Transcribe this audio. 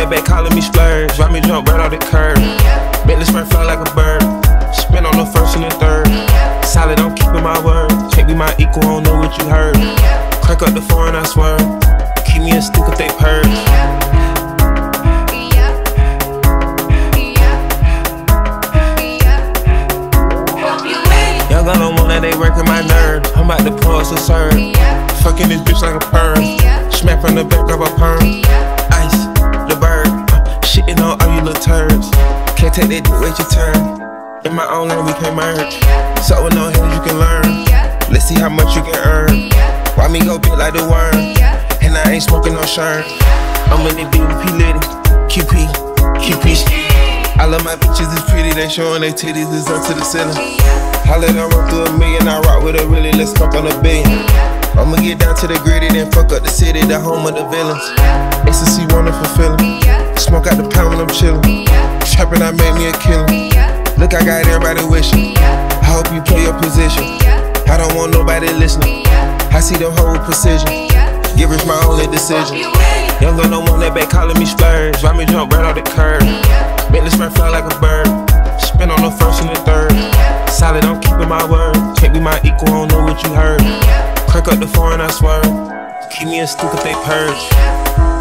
Lay back calling me splurge. Watch me jump right off the curb. Bentley Sprint fly like a bird. Spin on the first and the third. Solid, I'm keeping my word. Can't be my equal, I don't know what you heard. Crank up the foreign, I swear. Keep me a stick if they purge. Young girl don't want that, they working my nerve. I'm about to pause to serve. Fucking this bitch like a perm. Smack from the back of a perm. Ice, the bird. Shitting on all you little turds. Can't take that dick, wait your turn. In my own lane, we can't merge. So with no hands, you can learn. Let's see how much you can earn. Why me go big like the worm? And I ain't smoking no shirt. I'm in the B with P Litty, QP, QP. I love my bitches, it's pretty. They showing their titties, it's up to the ceiling. I let her run through a million. I rock with her, really, let's fuck on a billion. I'ma get down to the gritty, then fuck up the city, the home of the villains. Ecstasy, wonderful feeling. Smoke out the pound when I'm chillin'. Trappin', I made me a killin'. Look, I got everybody wishing. I hope you play your position. I don't want nobody listening. I see them whole precision. Give rich my only decision. Young girl don't want that back calling me splurge. Watch me jump right off the curb. Bentley Sprint fly like a bird. Spin on the first and the third. Solid, I'm keeping my word. Can't be my equal, I don't know what you heard. Crank up the foreign, I swear. Keep me a stick if they purge.